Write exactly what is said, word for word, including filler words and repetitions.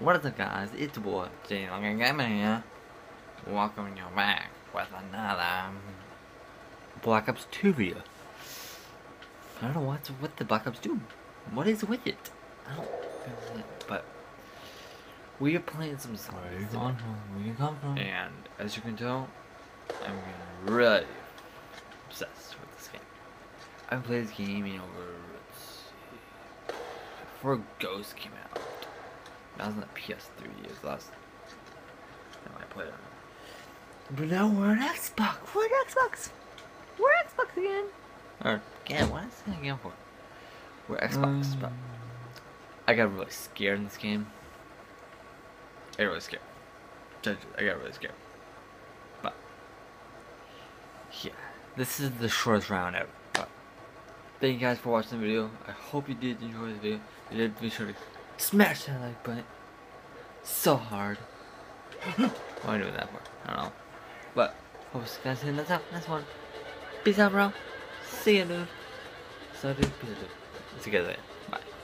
What is up, guys? It's your boy JLongerGaming here, welcoming you back with another Black Ops two video. I don't know what's with the Black Ops two. What is with it? I don't feel it, but we are playing some songs. Where you going from? Where you come from? And as you can tell, I'm getting really obsessed with this game. I haven't played this game in over, let's see, before Ghost came out. That was on the P S three, it was last time I played it on. But now we're on Xbox! We're on Xbox! We're on Xbox again! Or, again, what is that again for? We're Xbox, um, but I got really scared in this game. I got really scared. I got really scared. But, yeah. This is the shortest round ever. But, thank you guys for watching the video. I hope you did enjoy this video. If you did, be sure to smash that like button so hard. What am I doing that for? I don't know. But hope you guys hit that out. Next one. Peace out, bro. See ya, dude. So dude, peace out, dude. See you guys later. Bye.